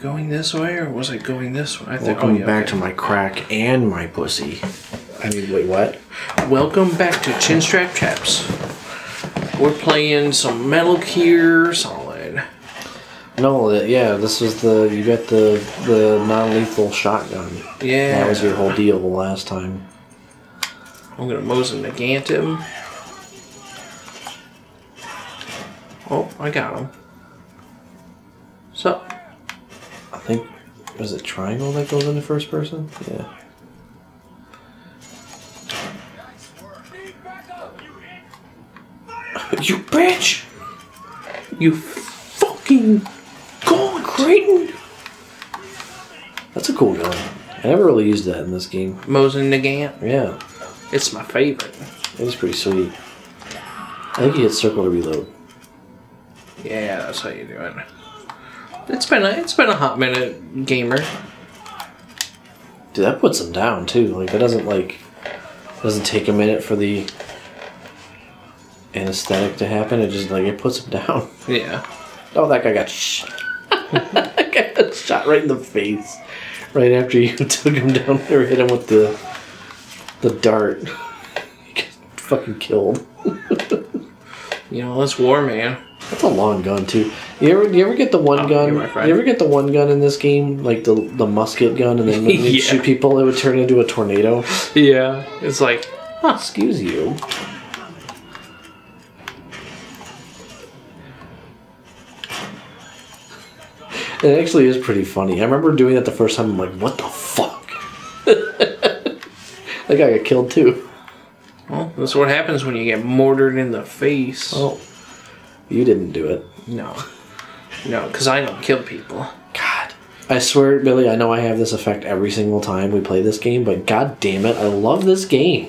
going this way or was I going this way? I think, welcome back to my crack and my pussy. I mean, wait, what? Welcome back to Chinstrap Chaps. We're playing some Metal Gear Solid. No, yeah, this was the, you got the non-lethal shotgun. Yeah. That was your whole deal the last time. I'm gonna Mosin Nagant him. Oh, I got him. So, I think, was it triangle that goes into first person? Yeah. You bitch! You fucking god, Rayden! That's a cool gun. I never really used that in this game. Mosin Nagant? Yeah. It's my favorite. It was pretty sweet. I think you hit circle to reload. Yeah, that's how you do it. It's been a hot minute, gamer. Dude, that puts them down too. Like, that doesn't take a minute for the anesthetic to happen. It just it puts them down. Yeah. Oh, that guy got shot right in the face right after you took him down there, hit him with the dart. He got fucking killed. You know, that's war, man. That's a long gun too. You ever get the one gun? You ever get the one gun in this game, like the musket gun, and then when you shoot people, it would turn into a tornado. Yeah, it's like, huh, excuse you. It actually is pretty funny. I remember doing that the first time. I'm like, what the fuck? That guy got killed too. Well, that's what happens when you get mortared in the face. Oh. You didn't do it. No. No, because I don't kill people. God. I swear, Billy, I know I have this effect every single time we play this game, but god damn it, I love this game.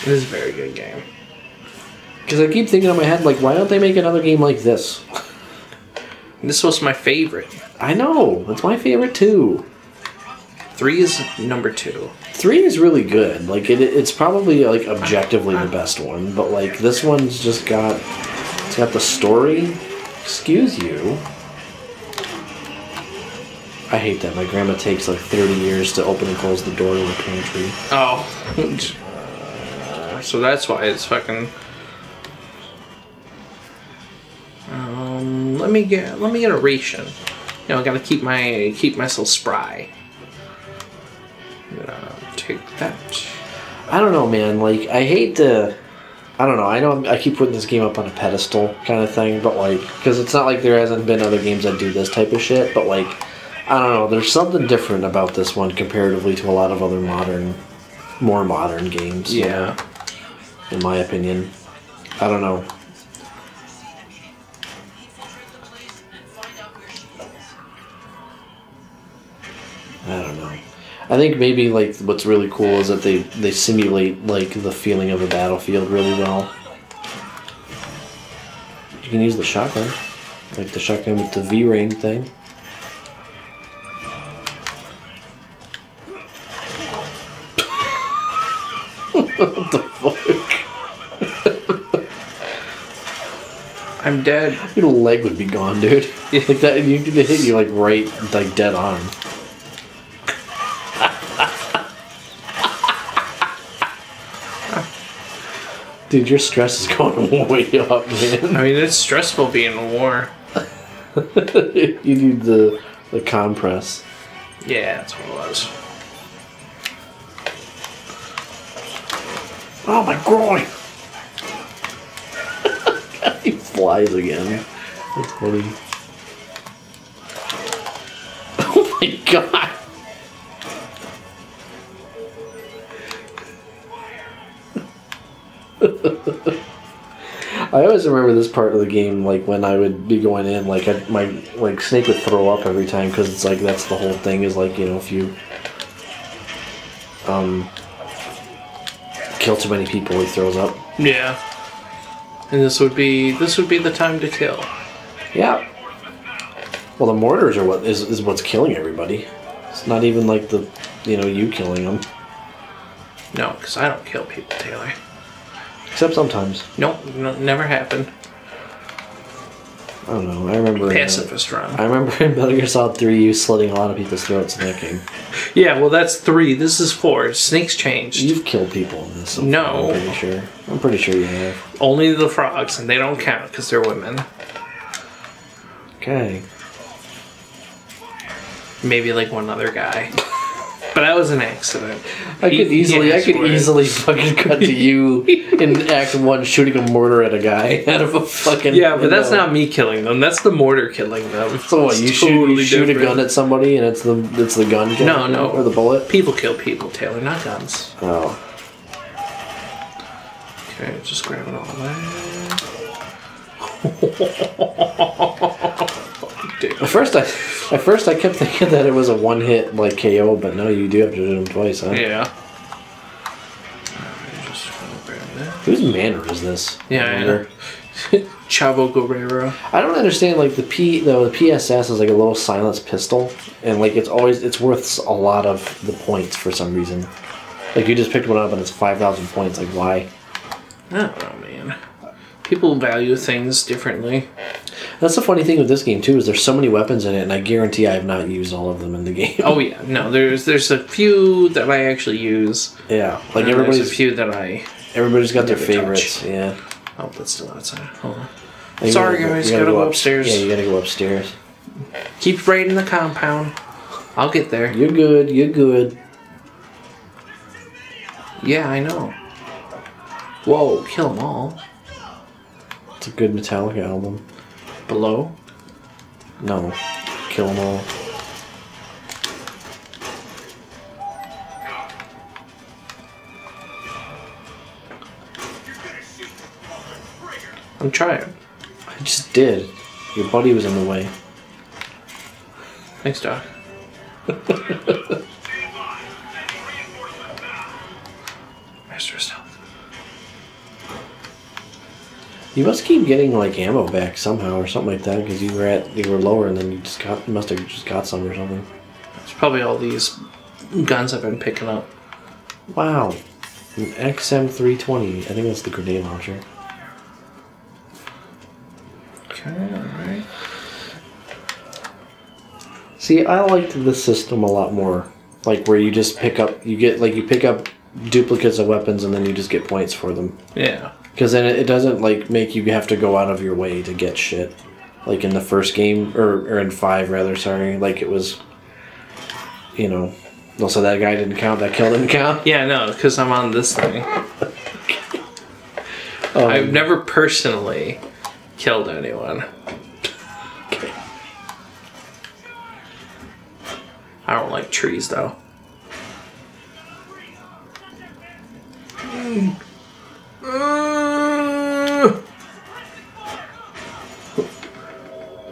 It is a very good game. Because I keep thinking in my head, like, why don't they make another game like this? This was my favorite. I know. It's my favorite, too. 3 is number 2. 3 is really good. Like, it's probably, like, objectively the best one, but, like, this one's just got... It's got the story. Excuse you. I hate that. My grandma takes like 30 years to open and close the door to the pantry. Oh. So that's why it's fucking... Let me get a ration. You know, I gotta keep myself spry. I'm gonna take that. I don't know, man. Like, I hate to... I don't know. I know I keep putting this game up on a pedestal kind of thing, but like, because it's not like there hasn't been other games that do this type of shit, but like, I don't know. There's something different about this one comparatively to a lot of other more modern games. Yeah. In my opinion. I don't know. I think maybe like what's really cool is that they simulate like the feeling of a battlefield really well. You can use the shotgun, like the shotgun with the V-ring thing. What the fuck? I'm dead. Your leg would be gone, dude. Like that, you could hit you like right, like dead on. Dude, your stress is going way up, man. I mean, it's stressful being in war. You need the compress. Yeah, that's what it was. Oh, my groin! God, he flies again. That's funny. Oh, my God! I always remember this part of the game, like when I would be going in, like my Snake would throw up every time because it's like that's the whole thing is like, you know, if you kill too many people, he throws up. Yeah, and this would be the time to kill. Yeah. Well, the mortars are what is what's killing everybody. It's not even like the, you know, you killing them. No, because I don't kill people, Taylor. Except sometimes. Nope, never happened. I don't know. I remember pacifist run. I remember in Metal Gear Solid 3, you slitting a lot of people's throats in that game. Yeah, well, that's 3. This is 4. Snake's changed. You've killed people in this. No, I'm pretty sure. I'm pretty sure you have. Only the frogs, and they don't count because they're women. Okay. Maybe like one other guy. But that was an accident. I could easily fucking cut to you in Act 1 shooting a mortar at a guy out of a fucking... Yeah, but that's not me killing them. That's the mortar killing them. So what, you shoot a gun at somebody and it's the gun killing them? No, no. Or the bullet? People kill people, Taylor, not guns. Oh. Okay, just grab it all that. Dude. At first I kept thinking that it was a one-hit like KO, but no, you do have to do them twice, huh? Yeah. Just grab that. Whose manner is this? Yeah, I know. Chavo Guerrero. I don't understand. Like the PSS is like a little silenced pistol, and like it's worth a lot of the points for some reason. Like you just picked one up and it's 5,000 points. Like why? I don't know, man. People value things differently. That's the funny thing with this game too, is there's so many weapons in it, and I guarantee I have not used all of them in the game. Oh yeah, no, there's a few that I actually use. Yeah, like everybody's a few that everybody's got their favorites. Touch. Yeah. Oh, that's still outside. Hold on. Sorry guys, gotta go upstairs. Yeah, you gotta go upstairs. Keep right in the compound. I'll get there. You're good. You're good. Yeah, I know. Whoa, kill them all. It's a good Metallica album. Below? No. Kill them all. I'm trying. I just did. Your buddy was in the way. Thanks, Doc. Master of Stealth. You must keep getting like ammo back somehow or something like that, because you were lower and then you must have just got some or something. It's probably all these guns I've been picking up. Wow, an XM320. I think that's the grenade launcher. Okay, all right. See, I liked this system a lot more, like where you just pick up, you pick up duplicates of weapons and then you just get points for them. Yeah. Because then it doesn't, like, make you have to go out of your way to get shit. Like, in the first game, or in 5, rather, sorry. Like, it was, you know, also that guy didn't count, that kill didn't count. Yeah, no, because I'm on this thing. I've never personally killed anyone. Okay. I don't like trees, though.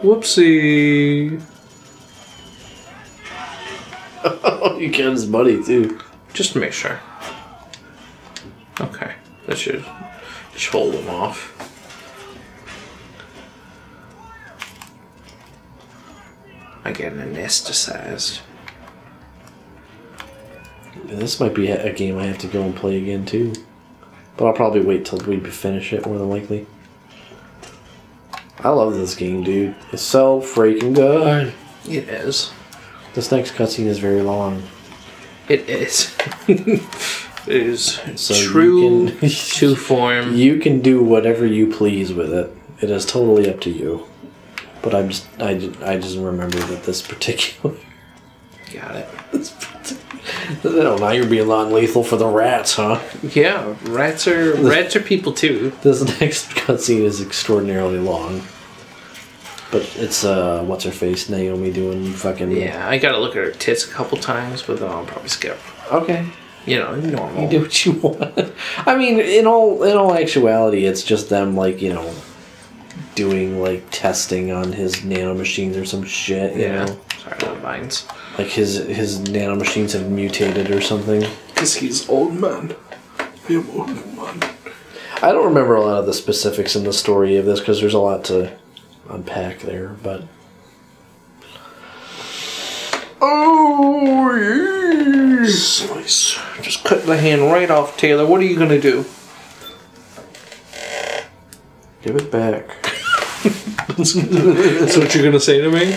Whoopsie. Oh, you got his buddy too. Just to make sure. Okay. That should just hold him off. I get anesthetized. This might be a game I have to go and play again too. But I'll probably wait till we finish it, more than likely. I love this game, dude. It's so freaking good. It is. This next cutscene is very long. It is. It is so true to form. You can do whatever you please with it. It is totally up to you. But I just remember that this particular. Got it. Oh, now you're being non-lethal for the rats, huh? Yeah, rats are people too. This next cutscene is extraordinarily long, but it's what's her face, Naomi doing fucking. Yeah, I gotta look at her tits a couple times, but then I'll probably skip. Okay, you know, normal. You do what you want. I mean, in all actuality, it's just them like, you know, doing like testing on his nanomachines or some shit. You know? Sorry, the vines. Like his nanomachines have mutated or something. Because he's old man. I'm old man. I don't remember a lot of the specifics in the story of this because there's a lot to unpack there, but... Oh, yeah. Slice. Just cut the hand right off, Taylor. What are you going to do? Give it back. That's what you're gonna say to me?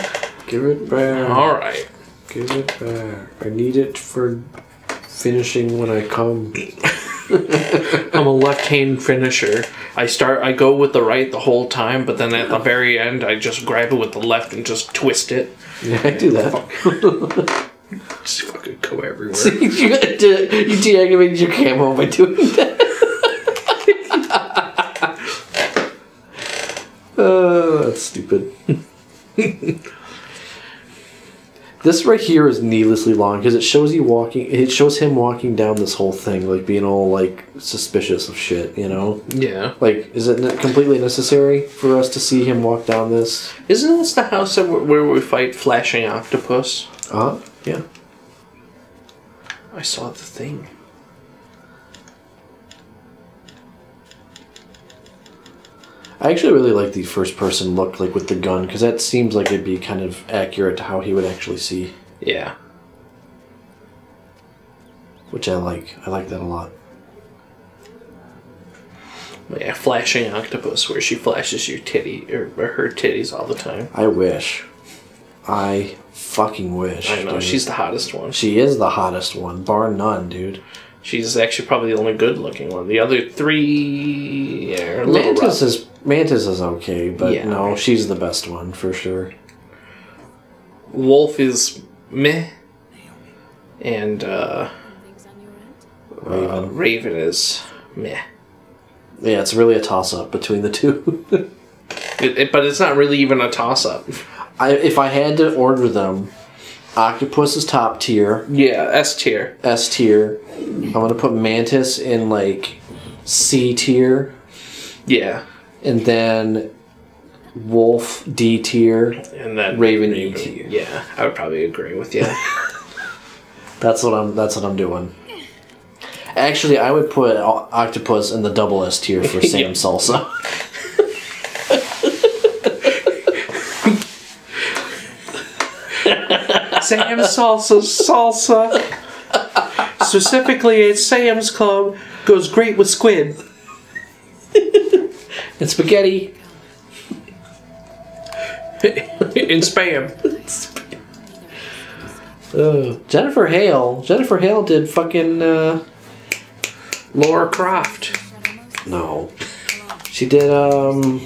Give it back. Alright. Give it back. I need it for finishing when I come. I'm a left-hand finisher. I go with the right the whole time, but then at the very end, I just grab it with the left and just twist it. Yeah, I do that. Fuck. Just fucking go everywhere. So you deactivated your camo by doing that. That's stupid. This right here is needlessly long because it shows you walking. It shows him walking down this whole thing, like being all like suspicious of shit, you know? Yeah. Like, is it completely necessary for us to see him walk down this? Isn't this the house where we fight Flashing Octopus? Uh huh. Yeah. I saw the thing. I actually really like the first-person look, like with the gun, because that seems like it'd be kind of accurate to how he would actually see. Yeah. Which I like. I like that a lot. Yeah, Flashing Octopus, where she flashes your titty or her titties all the time. I wish. I fucking wish. I know, dude. She's the hottest one. She is the hottest one, bar none, dude. She's actually probably the only good-looking one. The other three are a little rough. Mantis is okay, but yeah, no, right. She's the best one for sure. Wolf is meh, and Raven is meh. Yeah, it's really a toss-up between the two. But it's not really even a toss-up. If I had to order them, Octopus is top tier. Yeah, S tier. S tier. I'm going to put Mantis in, like, C tier. Yeah. And then Wolf D tier. And then Raven E tier. Yeah, I would probably agree with you. That's what I'm doing. Actually, I would put Octopus in the double S tier for Sam yeah. Salsa. Sam's salsa. Specifically, it's Sam's Club. Goes great with squid. And spaghetti. And spam. Jennifer Hale. Jennifer Hale did fucking Lara Croft. No. She did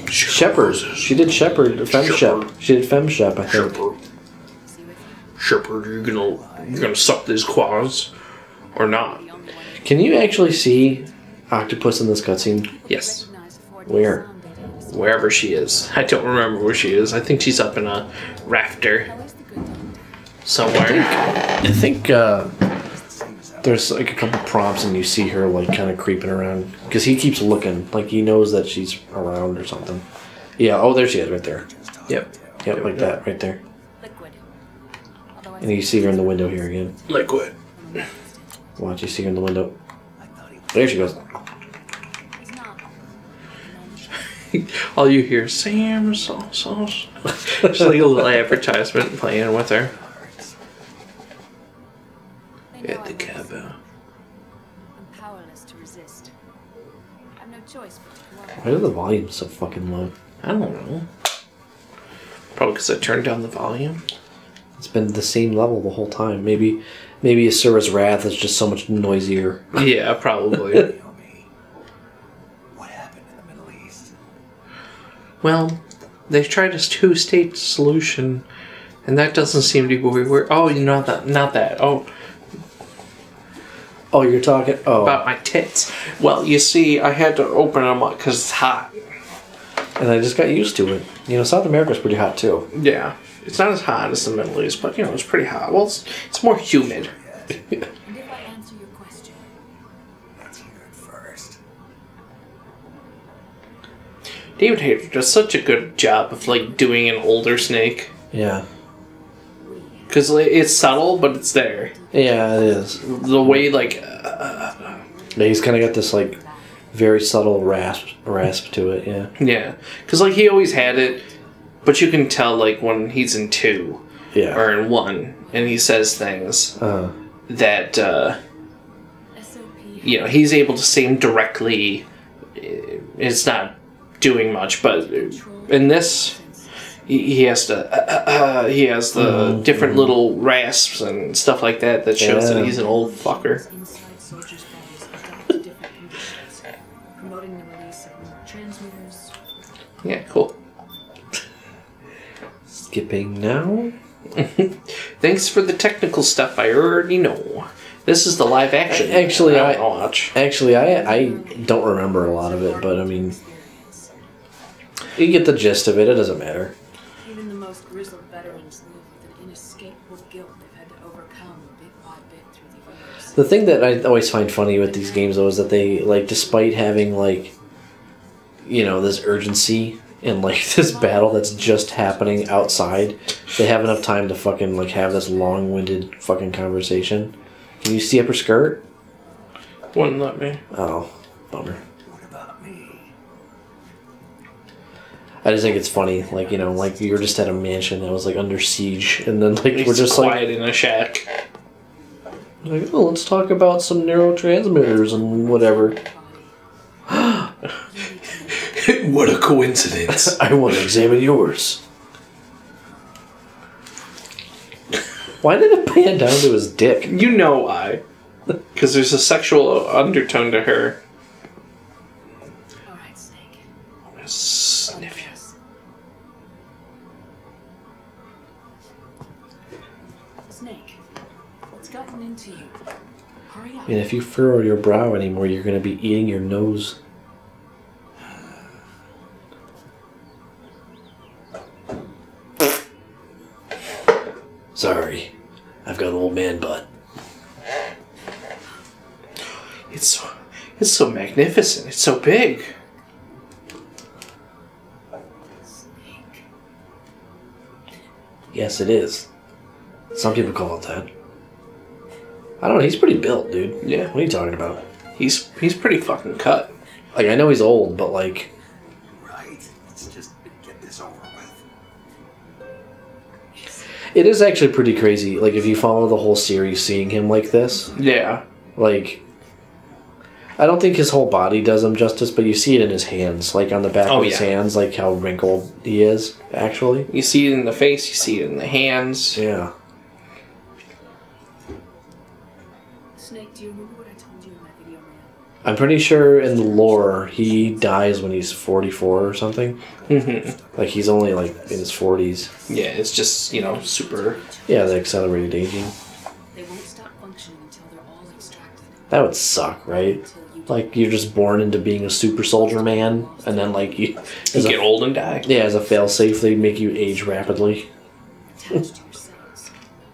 Shepherd. She did Shepherd. Femshep. She did Femshep, I think. Shepherd. Shepherd, you're gonna suck these claws, or not? Can you actually see Octopus in this cutscene? Yes. Where? Wherever she is. I don't remember where she is. I think she's up in a rafter somewhere. I think there's like a couple prompts, and you see her like kind of creeping around because he keeps looking, like he knows that she's around or something. Yeah. Oh, there she is, right there. Yep. Yep, like that, right there. And you see her in the window here again. Liquid. Watch, you see her in the window. There she goes. All you hear is Sam Salsa. Just like a little advertisement playing with her. At the cabo. I'm powerless to resist. I've no choice but to. Why is the volume so fucking low? I don't know. Probably because I turned down the volume. It's been the same level the whole time. Maybe Asura's Wrath is just so much noisier. Yeah, probably. Naomi, what happened in the Middle East? Well, they've tried a two-state solution, and that doesn't seem to be where we were. Oh, not that. Oh, you're talking about my tits. Well, you see, I had to open them up because it's hot, and I just got used to it. You know, South America's pretty hot too. Yeah. It's not as hot as the Middle East, but, you know, it's pretty hot. Well, it's more humid. And if I answer your question, let's hear it first. David Hayter does such a good job of, like, doing an older Snake. Yeah. Because like, it's subtle, but it's there. Yeah, it is. The way, like... yeah, he's kind of got this, like, very subtle rasp to it, yeah. Yeah. Because, like, he always had it. But you can tell, like, when he's in 2 yeah. or in 1, and he says things that, you know, he's able to say them directly. It's not doing much, but in this, he has to he has the different little rasps and stuff like that that shows that he's an old fucker. Yeah, cool. Skipping now. Thanks for the technical stuff. I already know. This is the live action. Actually, I don't remember a lot of it, but I mean, you get the gist of it. It doesn't matter. Even the most grizzled veterans live with an inescapable guilt they've had to overcome bit by bit through the years. The thing that I always find funny with these games, though, is that they, like, despite having, like, you know, this urgency and, like, this battle that's just happening outside, they have enough time to fucking, like, have this long-winded fucking conversation. Can you see up her skirt? Wouldn't let me. Oh, bummer. What about me? I just think it's funny, like, you know, like, you were just at a mansion that was, like, under siege, and then, like, we're just, like, quiet in a shack. Like, oh, let's talk about some neurotransmitters and whatever. What a coincidence. I want to examine yours. Why did it pan down to his dick? You know why. Because there's a sexual undertone to her. All right, Snake. I'm going to sniff you. Snake, what's gotten into you? Hurry up. And if you furrow your brow anymore, you're going to be eating your nose. Sorry, I've got an old man butt. It's so magnificent. It's so big. Snake. Yes, it is. Some people call it that. I don't know. He's pretty built, dude. Yeah. What are you talking about? He's pretty fucking cut. Like, I know he's old, but like. Right. Let's just get this over with. It is actually pretty crazy, like, if you follow the whole series, seeing him like this. Yeah. Like, I don't think his whole body does him justice, but you see it in his hands, like, on the back of his hands, like, how wrinkled he is, actually. You see it in the face, you see it in the hands. Yeah. Snake, do you remember what I told you in my video, man? I'm pretty sure in the lore, he dies when he's 44 or something. Like, he's only, like, in his 40s. Yeah, it's just, you know, super... Yeah, the accelerated aging. They won't stop functioning until they're all extracted. That would suck, right? Like, you're just born into being a super soldier man, and then, like, you get old and die. Yeah, as a failsafe, they make you age rapidly. Attached to your cells.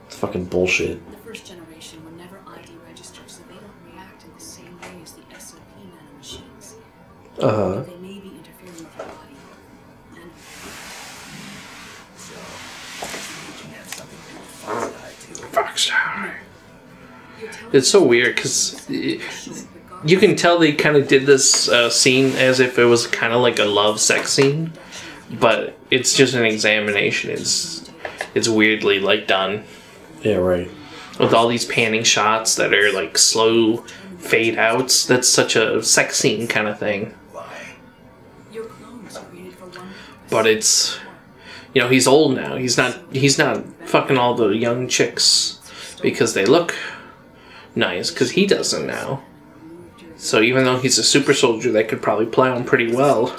It's fucking bullshit. The first generation would never ID register, so they don't react in the same way as the SOP nano machines. Uh-huh. It's so weird because you can tell they kind of did this scene as if it was kind of like a love sex scene, but it's just an examination. It's weirdly like done. Yeah, right. With all these panning shots that are like slow fade outs. That's such a sex scene kind of thing. But it's, you know, he's old now. He's not fucking all the young chicks because they look nice, because he doesn't now. So even though he's a super soldier, they could probably play him pretty well.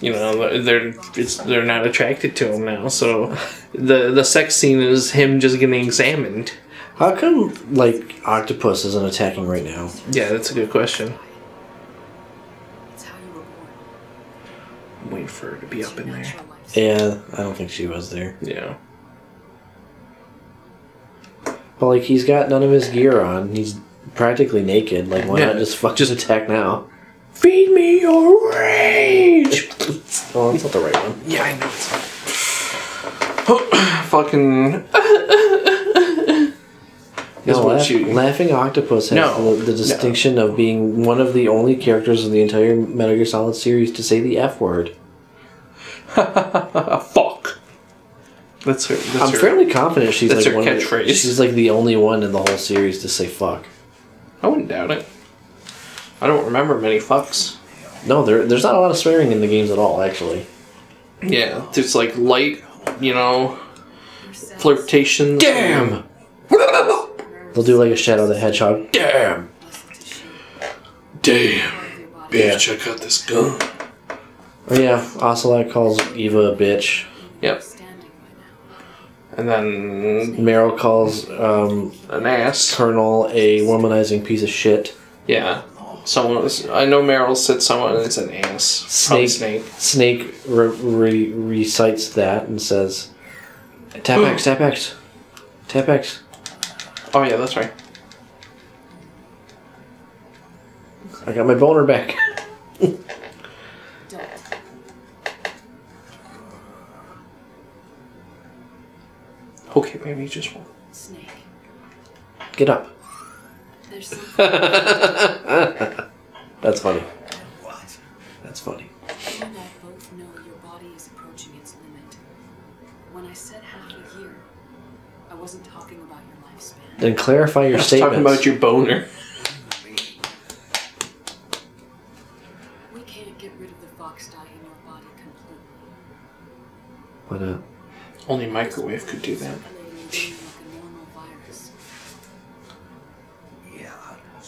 You know, they're not attracted to him now. So the sex scene is him just getting examined. How come, like, Octopus isn't attacking right now? Yeah, that's a good question. I'm waiting for her to be up in there. Yeah, I don't think she was there. Yeah. But, like, he's got none of his gear on. He's practically naked. Like, why not just attack now? Feed me your rage! Oh, that's not the right one. Yeah, I know. Fucking... No, Laughing Octopus has the distinction of being one of the only characters in the entire Metal Gear Solid series to say the F word. Fuck. That's her. I'm fairly confident she's like one of the, she's like the only one in the whole series to say fuck. I wouldn't doubt it. I don't remember many fucks. No, there's not a lot of swearing in the games at all, actually. Yeah, there's like light, you know, flirtations. Damn! They'll do like a Shadow the Hedgehog. Damn! Damn! Bitch, yeah. I got this gun. Oh, yeah, Ocelot calls Eva a bitch. Yep. And then Meryl calls an ass Colonel a womanizing piece of shit. Yeah, someone was, I know Meryl said someone is an ass. Snake recites that and says, "Tap X, tap X, tap X." Oh yeah, that's right. I got my boner back. Okay, maybe just one. Snake. Get up. That's funny. What? That's funny. You and I both know your body is approaching its limit. When I said half a year, I wasn't talking about your lifespan. Then clarify your statement. Talking about your boner. We can't get rid of the fox dye in your body completely. What up? Only microwave could do that.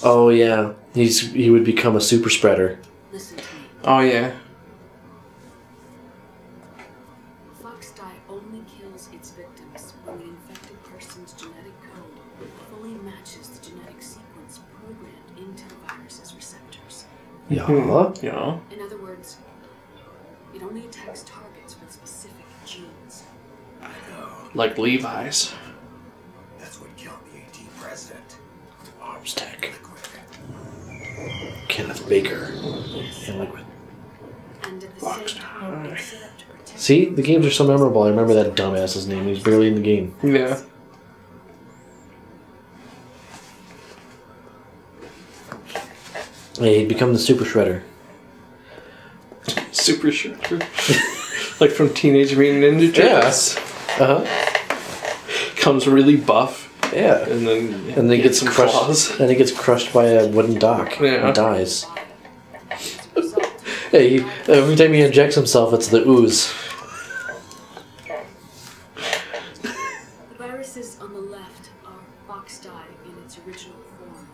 Oh yeah, he would become a super spreader. Oh yeah. Fox dye only kills its victims when the infected person's genetic code fully matches the genetic sequence programmed into the virus's receptors. Yeah. Mm-hmm. Yeah. In other words, it only attacks targets with specific genes. I know. Like Levi's. That's what killed the AT president. Arms Tech. Liquid. Kenneth Baker. Yes. And Liquid. And at the same time, see? The games are so memorable. I remember that dumbass's name. He was barely in the game. Yeah. Yeah, he'd become the Super Shredder. Super Shredder? Like from Teenage Mutant Ninja Turtles? Yeah. Uh-huh. Comes really buff. Yeah. And then gets crushed. Claws. And it gets crushed by a wooden dock. Yeah. And dies. Yeah, every time he injects himself, it's the ooze. The viruses on the left are fox dye in its original form.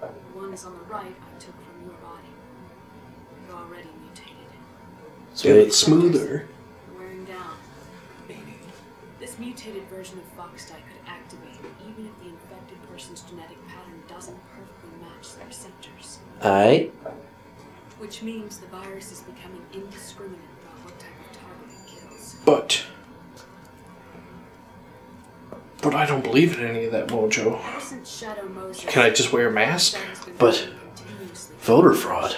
The ones on the right I took from your body. You already mutated it. So it's smoother. Mutated version of fox dye could activate even if the infected person's genetic pattern doesn't perfectly match the receptors. Aye. Which means the virus is becoming indiscriminate about what type of target it kills. But I don't believe in any of that mojo. Shadow Moses, can I just wear a mask? But voter fraud.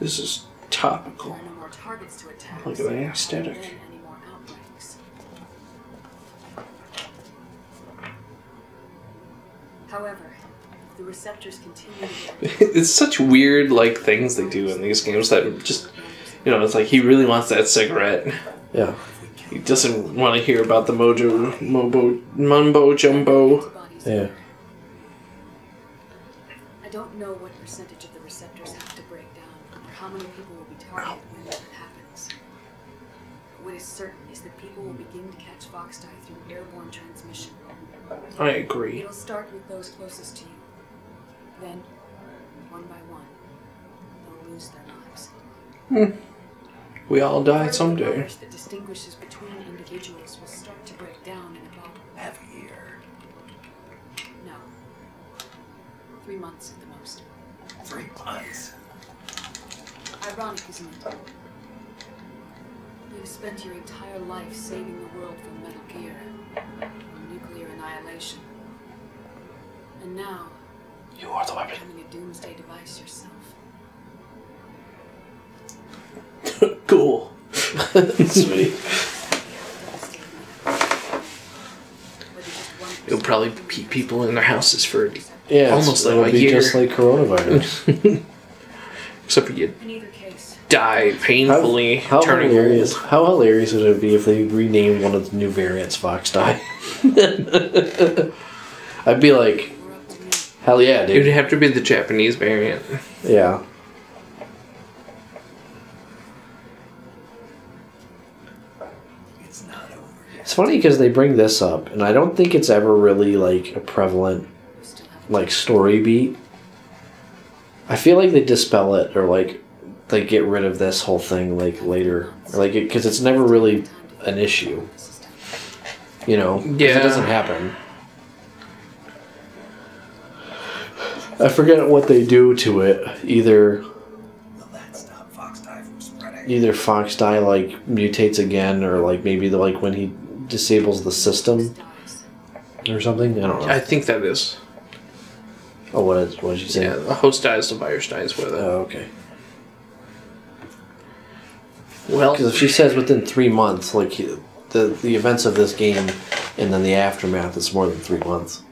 This is topical. To attack. Look at the aesthetic. However, the receptors continue to it's such weird like things they do in these games that just, you know, it's like he really wants that cigarette. Yeah. He doesn't want to hear about the mumbo jumbo. Yeah. I don't know what percentage of the receptors have to break down or how many people will be targeted. What is certain is that people will begin to catch fox dye through airborne transmission. I agree. It'll start with those closest to you. Then, one by one, they'll lose their lives. Hmm. We all die someday. The barrier that distinguishes between individuals will start to break down in about half a year. No. 3 months at the most. 3 months? Ironic, isn't it? You've spent your entire life saving the world from Metal Gear, from nuclear annihilation, and now you are the weapon. Becoming a doomsday device yourself. Cool. Sweet. It'll probably be people in their houses for almost like a year. Just like coronavirus. Except for you. Die painfully. How hilarious would it be if they renamed one of the new variants Fox Dye? I'd be like, Hell yeah, dude. It would have to be the Japanese variant. Yeah. It's not over. It's funny because they bring this up, and I don't think it's ever really, like, a prevalent, like, story beat. I feel like they dispel it, or, like, they get rid of this whole thing, like, later. Or, like, because it's never really an issue. You know? Yeah. It doesn't happen. I forget what they do to it. Either Fox Die like mutates again, or like maybe the, like when he disables the system or something. I don't know. I think that is. Oh, what did you say? Yeah, the host dies, the virus dies with it. Oh, okay. Well, because if she says within 3 months, like the events of this game, and then the aftermath, it's more than 3 months.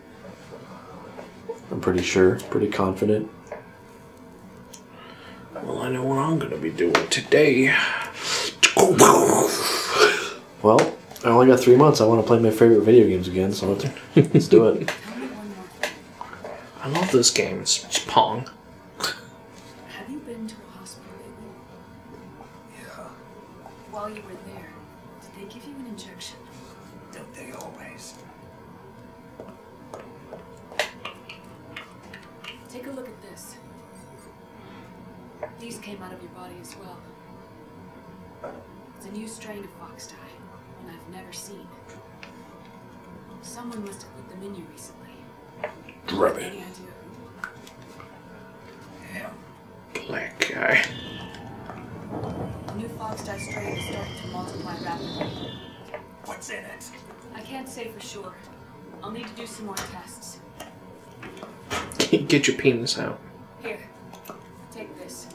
I'm pretty sure, pretty confident. Well, I know what I'm going to be doing today. Well, I only got 3 months. I want to play my favorite video games again, so let's do it. I love this game. It's Pong. Have you been to a hospital lately? Yeah. While you were there, did they give you an injection? Don't they always? Take a look at this. These came out of your body as well. It's a new strain of fox dye, and I've never seen it. Someone must have put them in you recently. Grubby. Any idea who? Yeah. Black guy. The new fox dye strain is starting to multiply rapidly. What's in it? I can't say for sure. I'll need to do some more tests. Get your penis out. Here, take this.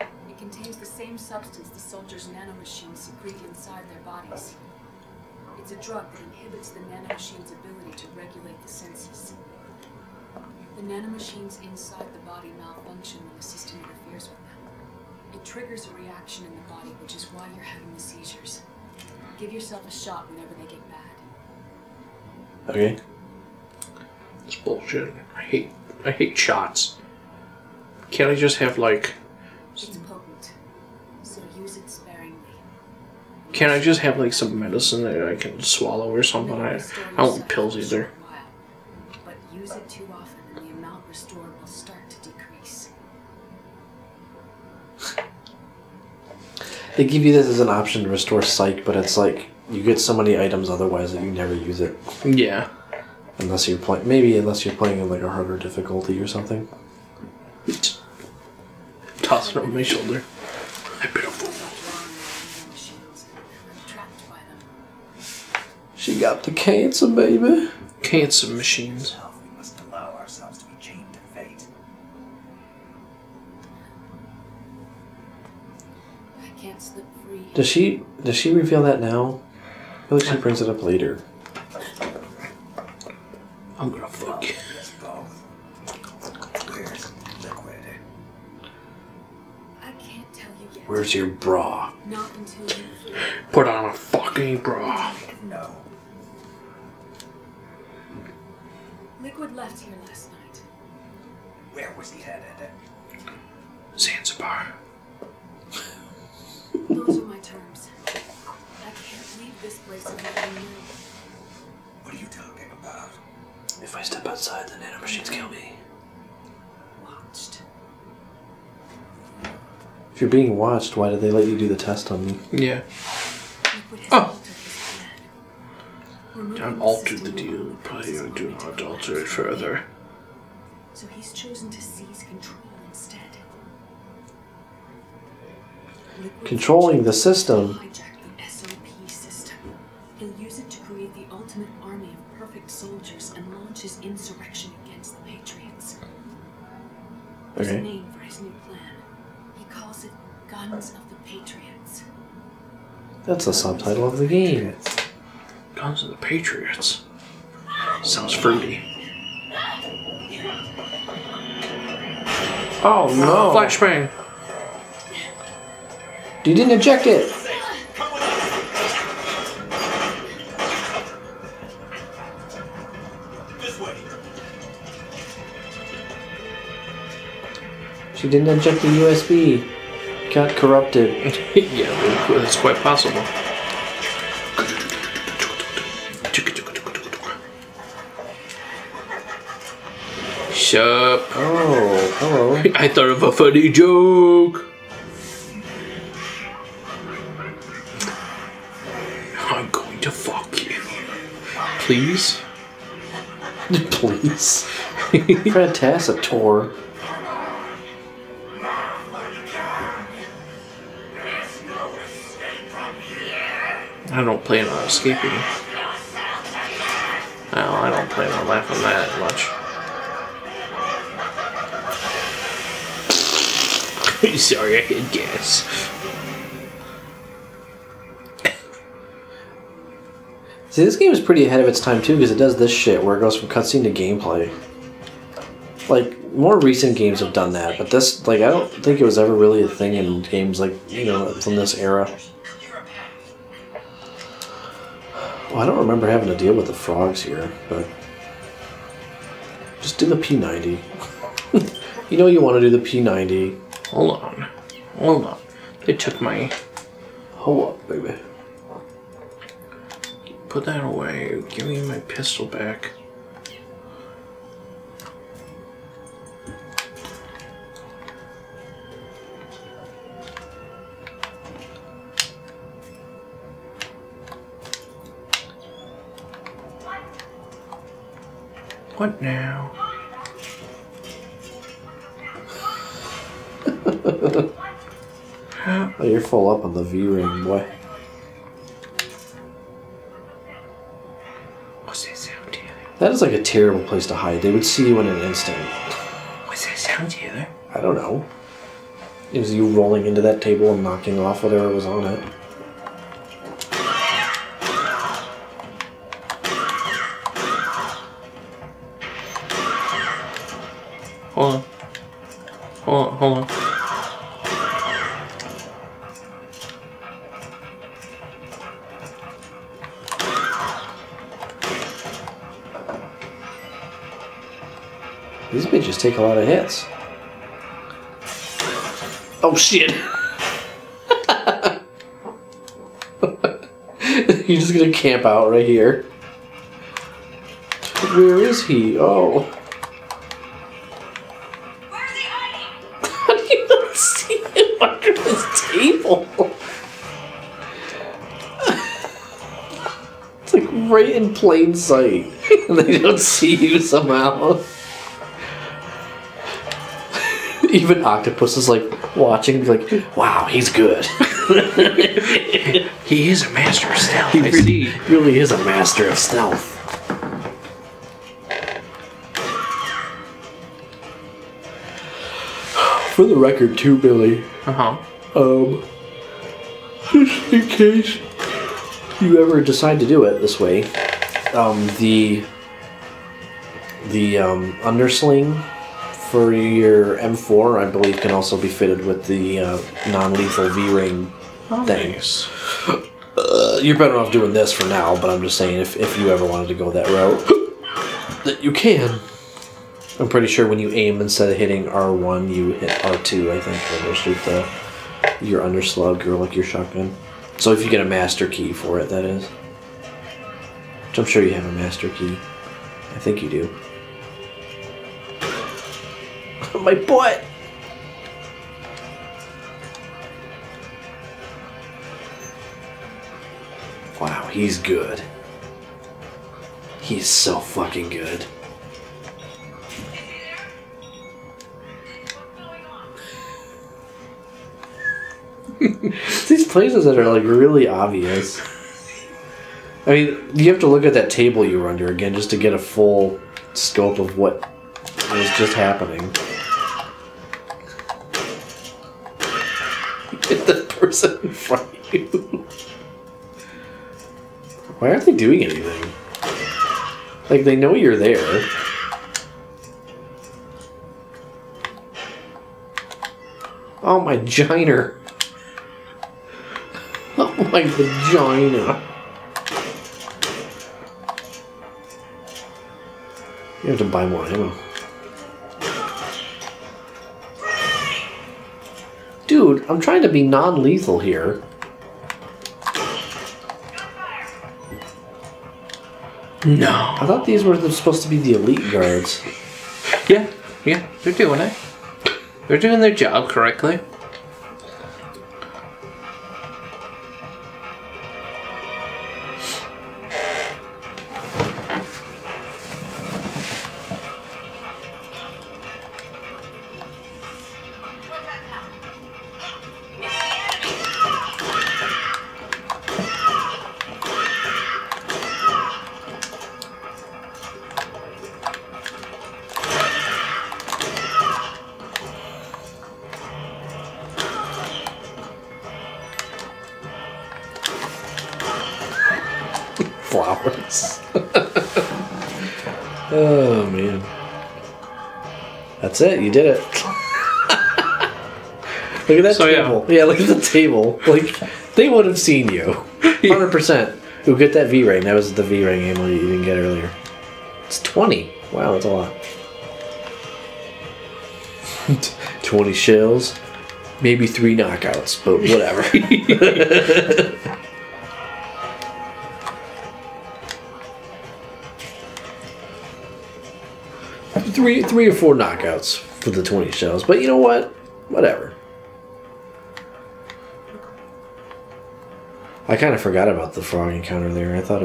It contains the same substance the soldiers' nanomachines secrete inside their bodies. It's a drug that inhibits the nanomachine's ability to regulate the senses. The nanomachines inside the body malfunction when the system interferes with them. It triggers a reaction in the body, which is why you're having the seizures. Give yourself a shot whenever they get bad. Okay. That's bullshit. I hate shots. Can't I just have like? It's potent, so use it sparingly. Can't I just have like some medicine that I can swallow or something? I don't want pills either. But use it too often, and the amount restored will start to decrease. They give you this as an option to restore psych, but it's like you get so many items otherwise that you never use it. Yeah. Unless you're playing, maybe unless you're playing in like a harder difficulty or something. Toss it on my shoulder. She got the cancer, baby. Cancer machines. We must allow ourselves to be chained to fate. I can't slip free. Does she reveal that now? I feel like she brings it up later. I'm gonna fuck you. Where's Liquid? I can't tell you yet. Where's your bra? Not until you put on a fucking bra. No. Liquid left here last night. Where was he headed? Zanzibar. Those are my terms. I can't leave this place without you. What are you talking about? If I step outside, the nanomachines kill me. Watched. If you're being watched, why did they let you do the test on me? Yeah. Oh! I've altered the deal, probably I do not alter it further. So he's chosen to seize control instead. Controlling the system? Soldiers and launches insurrection against the Patriots. There's a name for his new plan. He calls it Guns of the Patriots. That's the subtitle of the game. Guns of the Patriots. Sounds fruity. Oh no! Flashbang! You didn't eject it! She didn't uncheck the USB. Got corrupted. Yeah, that's quite possible. Shut up. Oh, hello. I thought of a funny joke. I'm going to fuck you. Please? Please? Fantassator. I don't plan on escaping. No, I don't plan on laughing at that much. Sorry, I could guess. See, this game is pretty ahead of its time too, because it does this shit where it goes from cutscene to gameplay. Like, more recent games have done that, but this, like, I don't think it was ever really a thing in games, like, you know, from this era. Well, I don't remember having to deal with the frogs here, but... Just do the P90. You know you want to do the P90. Hold on. Hold on. They took my... Hold up, baby. Put that away. Give me my pistol back. What now? Oh, you're full up on the V-ring, boy. What's that sound, Taylor? That is like a terrible place to hide. They would see you in an instant. What's that sound, Taylor? I don't know. It was you rolling into that table and knocking off whatever was on it. Hold on. Hold on, hold on. These bitches take a lot of hits. Oh shit! You're just gonna camp out right here. Where is he? Oh. Where's he hiding? How do you not see him under this table? It's like right in plain sight. And they don't see you somehow. Even Octopus is like watching, like, wow, he's good. He is a master of stealth. He really is a master of stealth. For the record, too, Billy. Uh huh. Just in case you ever decide to do it this way, the undersling for your M4, I believe, can also be fitted with the non-lethal V-ring things. Nice. You're better off doing this for now, but I'm just saying if you ever wanted to go that route, that you can. I'm pretty sure when you aim, instead of hitting R1, you hit R2, I think, when you shoot your underslug or like your shotgun. So if you get a master key for it, that is. Which I'm sure you have a master key. I think you do. My butt! Wow, he's good. He's so fucking good. These places that are like really obvious. I mean, you have to look at that table you were under again just to get a full scope of what was just happening. The person in front of you. Why aren't they doing anything? Like, they know you're there. Oh, my vagina. Oh, my vagina. You have to buy more ammo. Dude, I'm trying to be non-lethal here. No. I thought these were supposed to be the elite guards. Yeah, yeah, they're doing it. They're doing their job correctly. Flowers. Oh, man. That's it. You did it. Look at that table. Yeah. Look at the table. Like, they would have seen you. 100%. Ooh, get that V-Ring. That was the V-Ring ammo you didn't get earlier. It's 20. Wow, that's a lot. 20 shells. Maybe 3 knockouts, but whatever. Three or 4 knockouts for the 20 shells, but you know what? Whatever. I kind of forgot about the frog encounter there. I thought it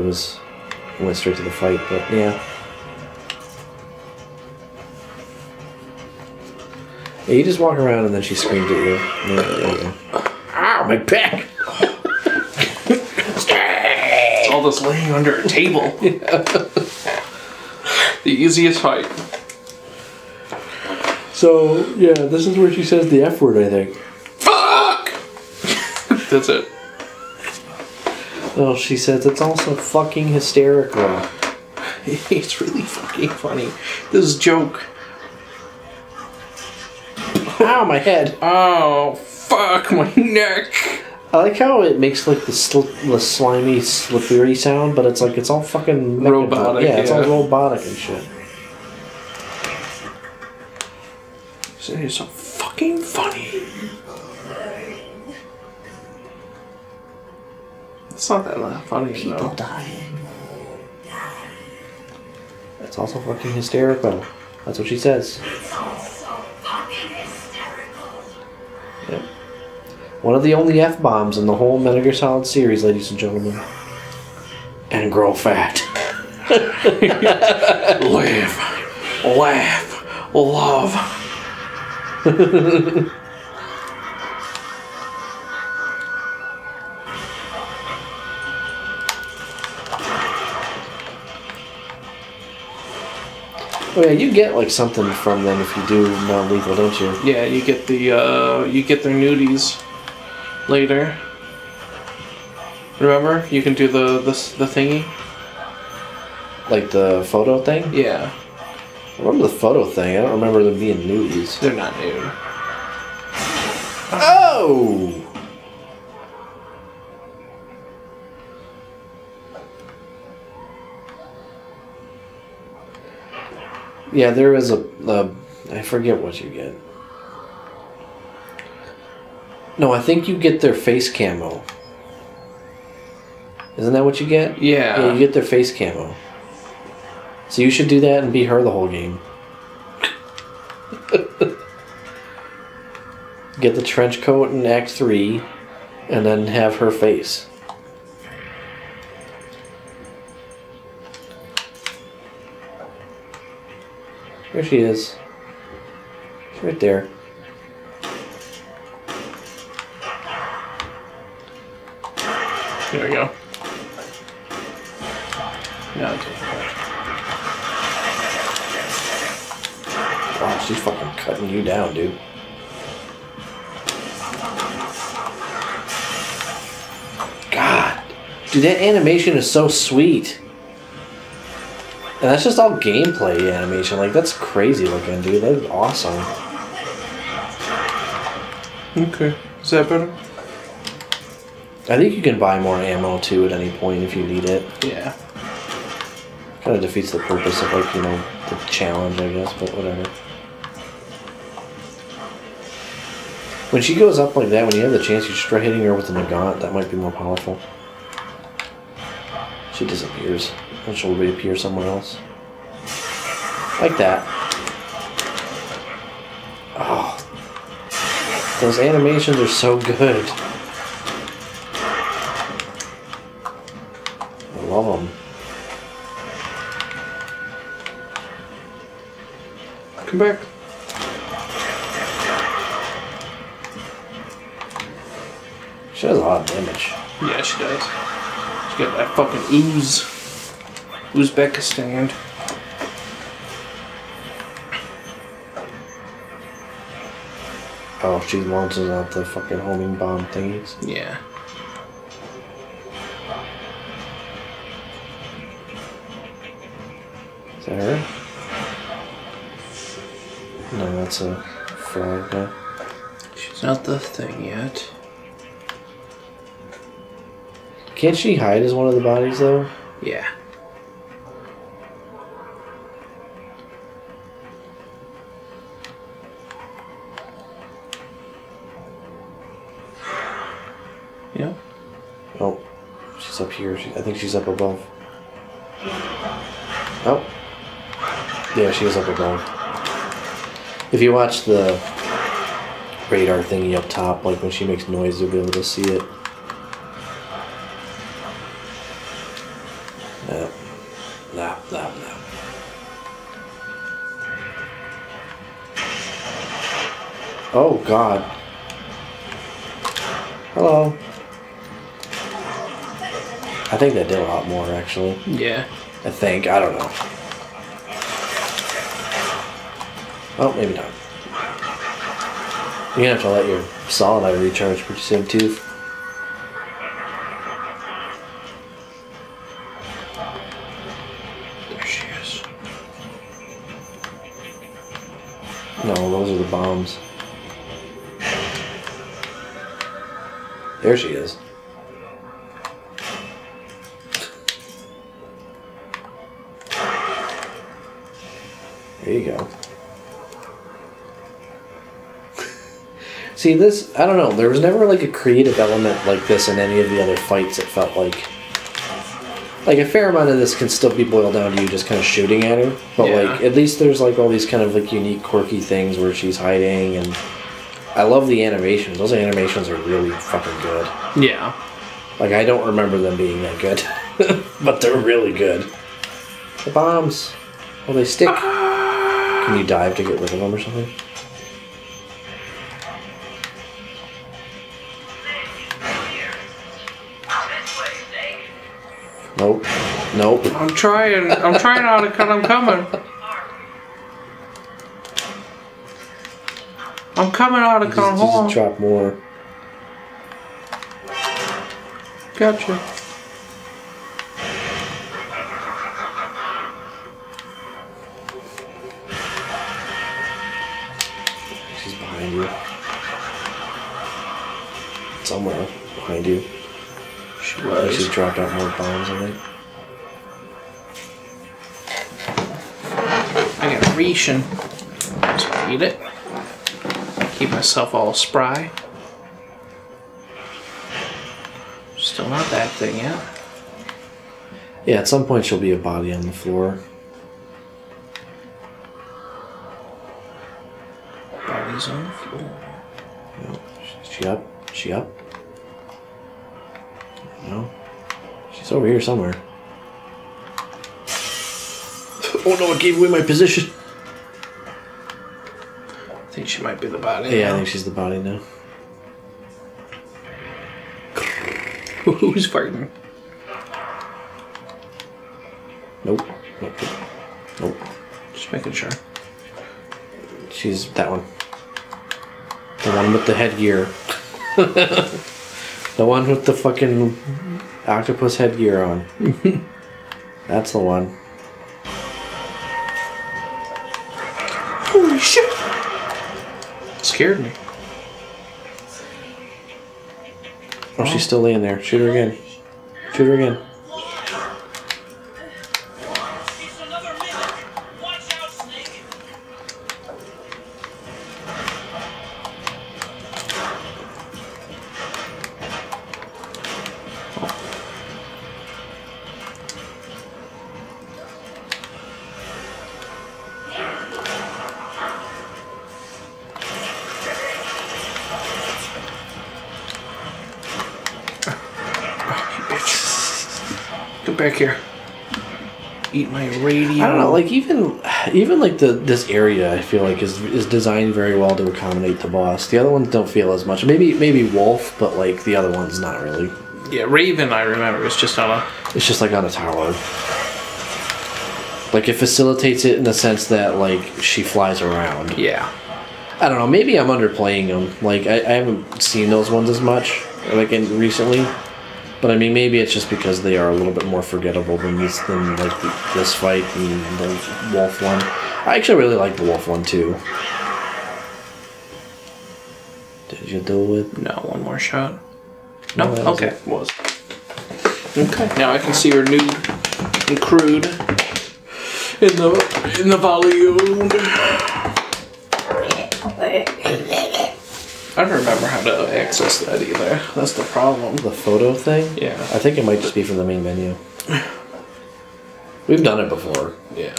went straight to the fight, but yeah. Yeah, you just walk around and then she screamed at you. Yeah. Ow, my back! It's all this laying under a table. Yeah. The easiest fight. So, yeah, this is where she says the F word, I think. Fuck! That's it. Well, she says it's also fucking hysterical. It's really fucking funny. This is a joke. Ow, my head. Oh, fuck, my neck. I like how it makes, like, the slimy, slippery sound, but it's, like, it's all fucking... robotic. Yeah, it's all robotic and shit. It's so fucking funny. It's not that funny, though. People dying. It's also fucking hysterical. That's what she says. It's also fucking hysterical. Yep. One of the only F-bombs in the whole Metal Gear Solid series, ladies and gentlemen. And grow fat. Live. Laugh. Love. Oh yeah, you get like something from them if you do non-lethal, don't you? Yeah, you get the you get their nudies later. Remember, you can do the thingy, like the photo thing. Yeah. I remember the photo thing. I don't remember them being nudes. They're not nude. Oh! Yeah, there is a... I forget what you get. No, I think you get their face camo. Isn't that what you get? Yeah. Yeah, you get their face camo. So you should do that and be her the whole game. Get the trench coat in Act 3 and then have her face. Here she is. She's right there. There we go. Now it's wow, she's fucking cutting you down, dude. God. Dude, that animation is so sweet. And that's just all gameplay animation. Like, that's crazy looking, dude. That is awesome. Okay. Is that better? I think you can buy more ammo, too, at any point if you need it. Yeah. Kind of defeats the purpose of, like, you know, the challenge, I guess, but whatever. When she goes up like that, when you have the chance, you should try hitting her with a Nagant. That might be more powerful. She disappears, and she'll reappear somewhere else. Like that. Oh. Those animations are so good. I love them. Come back. She does a lot of damage. Yeah, she does. She got that fucking ooze. Uzbekistan. Oh, she launches out the fucking homing bomb thingies. Yeah. Is that her? No, that's a frog. Huh? She's not the thing yet. Can't she hide as one of the bodies, though? Yeah. Yeah. Oh, she's up here. I think she's up above. Oh. Yeah, she is up above. If you watch the radar thingy up top, like when she makes noise, you'll be able to see it. No. Oh God. Hello. I think that did a lot more actually. Yeah. I think. I don't know. Oh, maybe not. You're gonna have to let your solid eye recharge pretty soon too. Bombs. There she is. There you go. See this, I don't know, there was never like a creative element like this in any of the other fights. It felt like a fair amount of this can still be boiled down to you just kind of shooting at her, but yeah. Like at least there's like all these kind of like unique quirky things where she's hiding, and I love the animations. Those animations are really fucking good. Yeah. Like I don't remember them being that good, but they're really good. The bombs, oh they stick. Can you dive to get rid of them or something? Nope. Nope. I'm trying. I'm trying not to cut. I'm coming. I'm coming out of con. Hold on. Just drop more. Gotcha. She's behind you. Somewhere behind you. She was. She dropped out more bombs, I think. I gotta reach and just eat it. Keep myself all spry. Still not that thing yet. Yeah, at some point she'll be a body on the floor. Body's on the floor. No. She up? She up? No. She's over here somewhere. Oh no, it gave away my position. I think she might be the body. Yeah, now. I think she's the body now. Who's farting? Nope. Nope. Nope. Just making sure. She's that one. The one with the headgear. The one with the fucking octopus headgear on. That's the one. Holy shit! Scared me. Oh, she's still laying there. Shoot her again. Shoot her again. Get back here. Eat my radio. I don't know, like even like this area I feel like is designed very well to accommodate the boss. The other ones don't feel as much. Maybe Wolf, but like the other ones not really. Yeah, Raven I remember is just on a. It's just like on a tower. Like it facilitates it in the sense that like she flies around. Yeah. I don't know. Maybe I'm underplaying them. Like I haven't seen those ones as much like recently. But I mean, maybe it's just because they are a little bit more forgettable than this fight and the wolf one. I actually really like the wolf one too. Did you deal with? No, one more shot. No, no okay. It was. Okay. Now I can see her nude and crude in the volume. I don't remember how to access that either. That's the problem. The photo thing? Yeah. I think it might just be from the main menu. We've done it before. Yeah.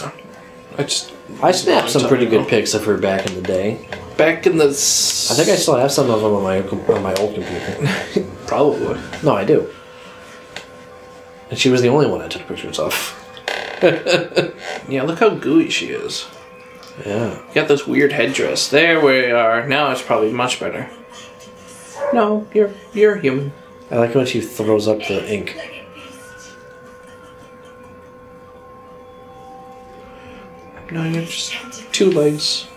I snapped some pretty good pics of her back in the day. Back in the... I think I still have some of them on my old computer. Probably. No, I do. And she was the only one I took pictures of. Yeah, look how gooey she is. Yeah. Got this weird headdress. There we are. Now it's probably much better. No, you're human. I like when she throws up the ink. No, you're just two legs.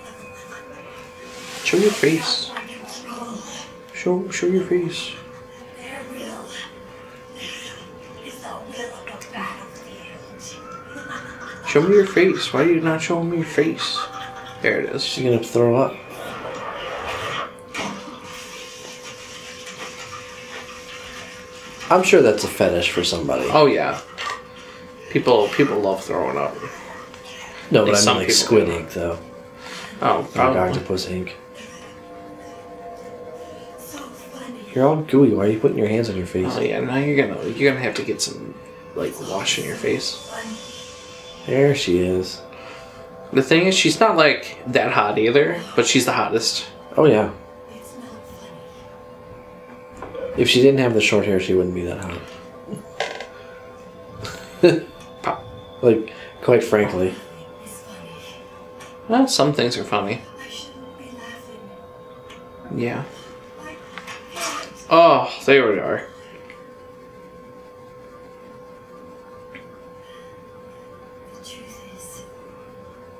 Show your face. Show your face. Show me your face. Why are you not showing me your face? There it is. She's gonna throw up. I'm sure that's a fetish for somebody. Oh yeah, people love throwing up. No, but I mean like squid ink though. Oh, probably. Like octopus ink. You're all gooey. Why are you putting your hands on your face? Oh yeah, now you're gonna have to get some like wash in your face. There she is. The thing is, she's not like that hot either, but she's the hottest. Oh yeah. If she didn't have the short hair, she wouldn't be that hot. Pop. Like, quite frankly. Well, some things are funny. Yeah. Oh, there we are.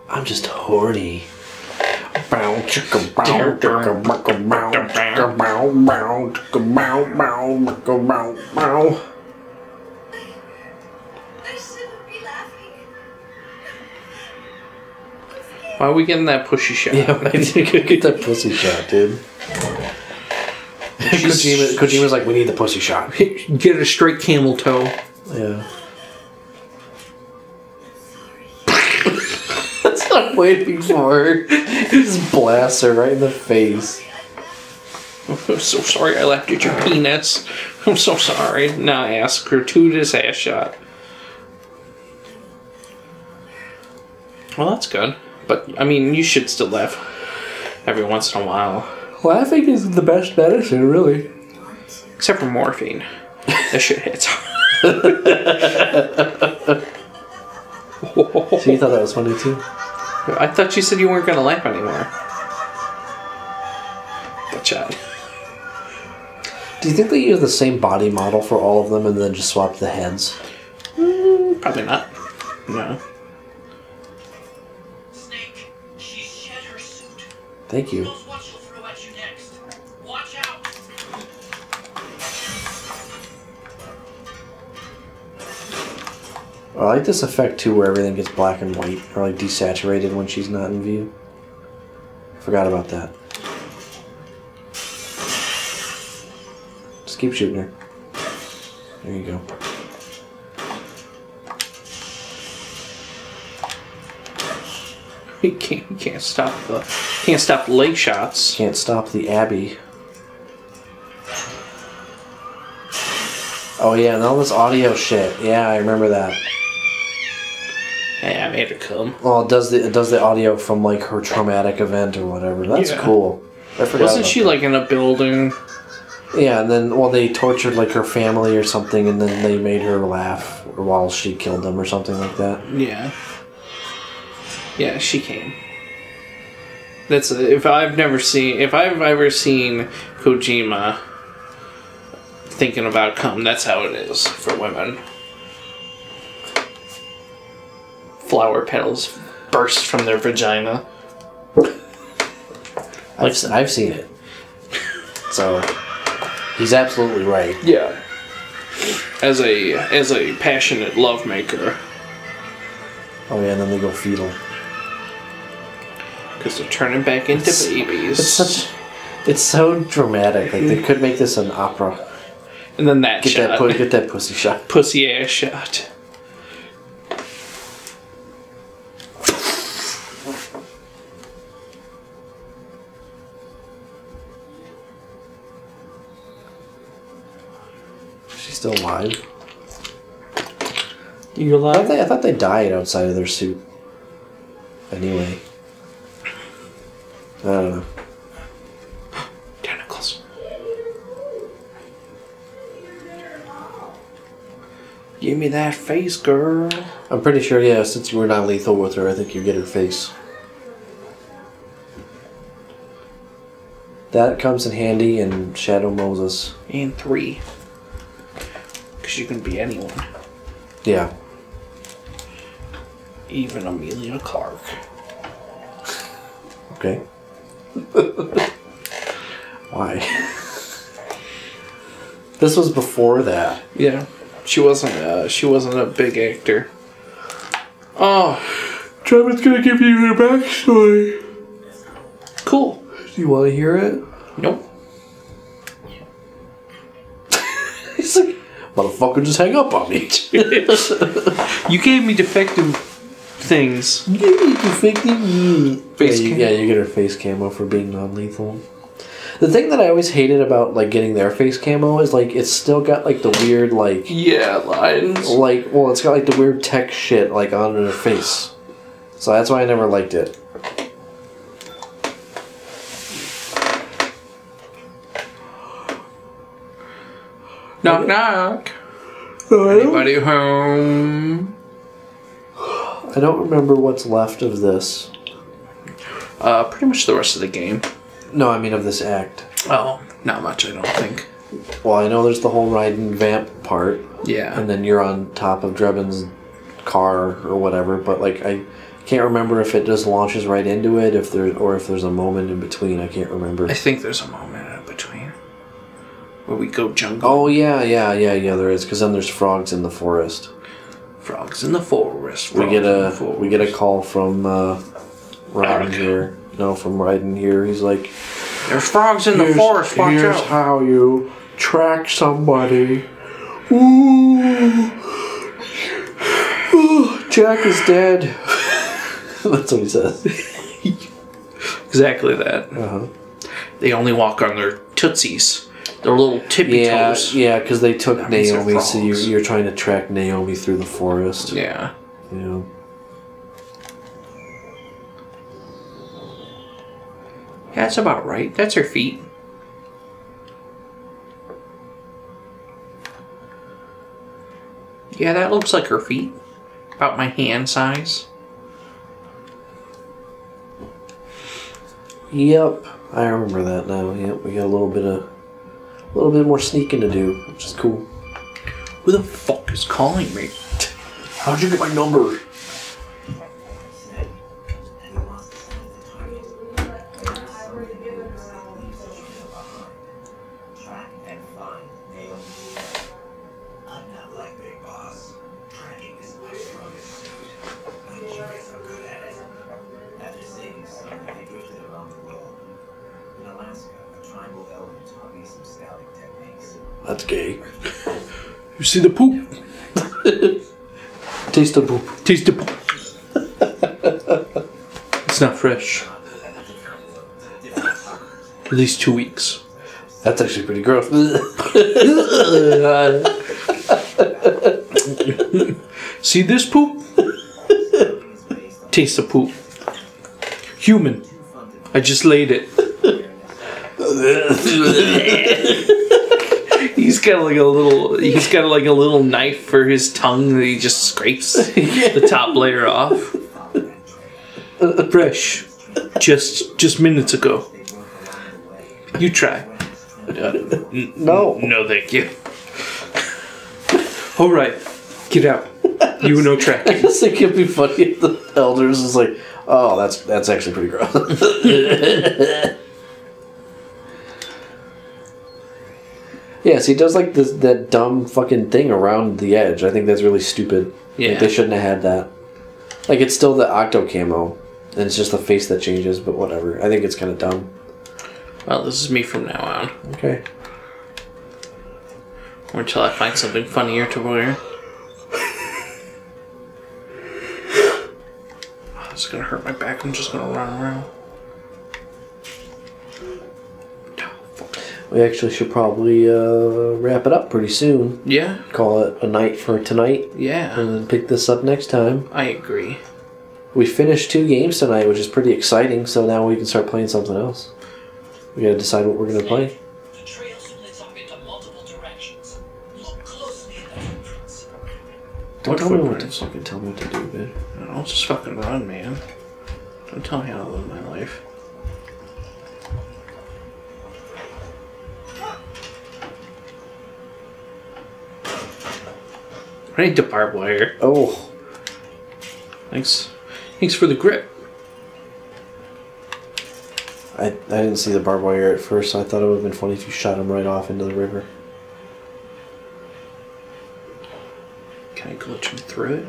I'm just horny. Why are we getting that pushy shot? Yeah, we need to get that pussy shot, dude. Kojima's like, we need the pussy shot. Get a straight camel toe. Yeah. Waiting for her. Just blast her right in the face. I'm so sorry I laughed at your peanuts. I'm so sorry. Now ask gratuitous ass shot. Well, that's good. But, I mean, you should still laugh every once in a while. Laughing is the best medicine, really. Except for morphine. That shit hits hard. So you thought that was funny, too? I thought you said you weren't gonna laugh anymore. That shot. Do you think they use the same body model for all of them and then just swap the heads? Probably not. No. Snake, she shed her suit. Thank you. Watch out. I like this effect too where everything gets black and white or like desaturated when she's not in view. Forgot about that. Just keep shooting her. There you go. You can't stop the leg shots. Can't stop the Abby. Oh yeah, and all this audio shit. Yeah, I remember that. Hey, I made her come. Well, it does the audio from like her traumatic event or whatever. That's cool. I forgot. Wasn't she like in a building? Yeah, and then, well, they tortured, like, her family or something, and then they made her laugh while she killed them or something like that. Yeah. Yeah, she came. That's a, if I've ever seen Kojima thinking about cum, that's how it is for women. Flower petals burst from their vagina. I've seen it. So he's absolutely right. Yeah. As a passionate lovemaker. Oh yeah, and then they go fetal. Because they're turning back into babies. It's so dramatic. Like, they could make this an opera. And then that shot. Get that pussy shot. Pussy ass shot. She's still alive. You're alive? I thought they died outside of their suit. Anyway. I don't know. Tentacles. Give me that face, girl. I'm pretty sure, yeah, since you were not lethal with her, I think you get her face. That comes in handy in Shadow Moses. And 3. Because you can be anyone. Yeah. Even Amelia Clark. Okay. Why? This was before that. Yeah, she wasn't a big actor. Oh, Trevor's gonna give you her backstory. Cool. Do you want to hear it? Nope. He's like, motherfucker, just hang up on me. You gave me defective things. You get her face camo for being non-lethal. The thing that I always hated about, like, getting their face camo is, like, it's still got, like, the weird, like... Yeah, lines. Like, well, it's got, like, the weird tech shit, like, on her face. So that's why I never liked it. Knock, knock. Hello? Anybody home? I don't remember what's left of this. Pretty much the rest of the game. No, I mean of this act. Oh, not much, I don't think. Well, I know there's the whole Rayden vamp part. Yeah. And then you're on top of Drebin's car or whatever, but, like, I can't remember if it just launches right into it, or if there's a moment in between. I can't remember. I think there's a moment in between where we go jungle. Oh yeah. There is, because then there's frogs in the forest. Frogs in the forest. We get a call from Rayden here. No, from Rayden here. He's like, "There's frogs in the forest. Watch out! Here's how you track somebody." Ooh, ooh, Jack is dead. That's what he says. Exactly that. Uh-huh. They only walk on their tootsies. Their little tippy toes. Yeah, because they took Naomi, so you're trying to track Naomi through the forest. Yeah. Yeah. That's about right. That's her feet. Yeah, that looks like her feet. About my hand size. Yep. I remember that now. Yep, we got a little bit more sneaking to do, which is cool. Who the fuck is calling me? How'd you get my number? That's gay. You see the poop? Taste the poop. Taste the poop. It's not fresh. At least 2 weeks. That's actually pretty gross. See this poop? Taste the poop. Human. I just laid it. He's got like a little knife for his tongue that he just scrapes the top layer off. Fresh. Just minutes ago. You try. No. No, thank you. All right, get out. You were no tracking. I just think it'd be funny if the elders is like, oh, that's actually pretty gross. Yes, he does like this, that dumb fucking thing around the edge. I think that's really stupid. Yeah. Like, they shouldn't have had that. Like, it's still the octo camo, and it's just the face that changes, but whatever. I think it's kind of dumb. Well, this is me from now on. Okay. Or until I find something funnier to wear. Oh, this is going to hurt my back. I'm just going to run around. We actually should probably wrap it up pretty soon. Yeah. Call it a night for tonight. Yeah. And then pick this up next time. I agree. We finished 2 games tonight, which is pretty exciting, so now we can start playing something else. We gotta decide what we're gonna play. The trail splits up into multiple directions. Look closely at the footprints. Don't tell me what to fucking tell me to do, man. I'll just fucking run, man. Don't tell me how to live my life. I need to barbed wire. Oh. Thanks. Thanks for the grip. I didn't see the barbed wire at first, so I thought it would have been funny if you shot him right off into the river. Can I glitch him through it?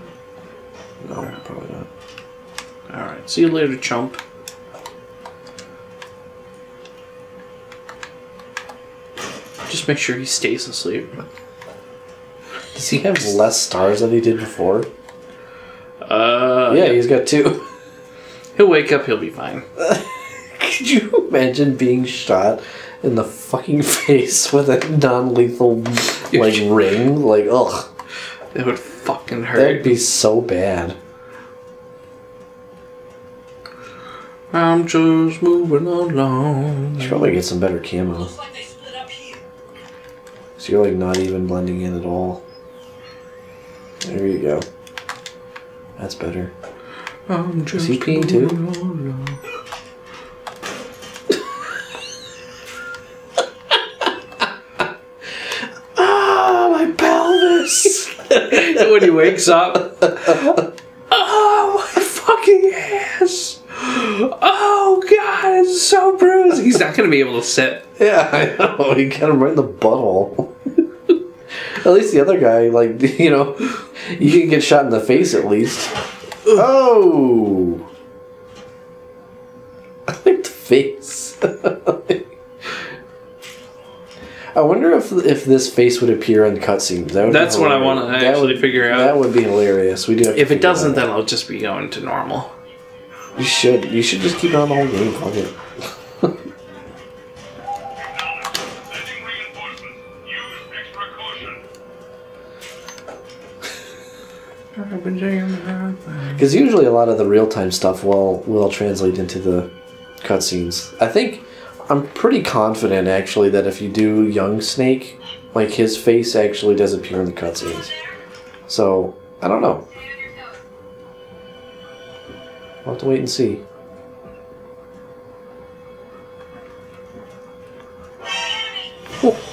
No, no. Probably not. Alright, see you later, chump. Just make sure he stays asleep. Does he have less stars than he did before? Yeah, he's got 2. He'll wake up, he'll be fine. Could you imagine being shot in the fucking face with a non-lethal, like, ring? Like, ugh. That would fucking hurt. That'd be so bad. I'm just moving along. You should probably get some better camo. So you're, like, not even blending in at all. There you go. That's better. Is he peeing too? Oh, my pelvis! When he wakes up. Oh, my fucking ass! Oh, God, it's so bruised! He's not going to be able to sit. Yeah, I know. He got him right in the butthole. At least the other guy, like, you know, you can get shot in the face at least. Oh! I like the face. I wonder if this face would appear in cutscenes. That's what I want to actually figure out. That would be hilarious. We do. If it doesn't, then I'll just be going to normal. You should. You should just keep it on the whole game. Fuck it. Because usually a lot of the real-time stuff will translate into the cutscenes. I think I'm pretty confident actually that if you do Young Snake, like his face actually does appear in the cutscenes. So I don't know. We'll have to wait and see. Oh.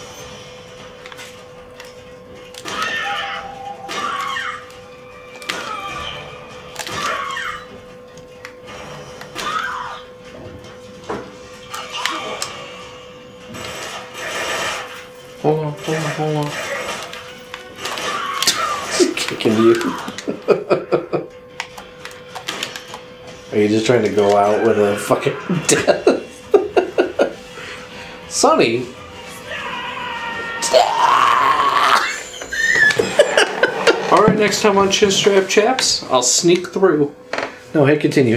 Hold on. Kicking you. Are you just trying to go out with a fucking death? Sonny? Alright, next time on Chinstrap Chaps, I'll sneak through. No, hey, continue.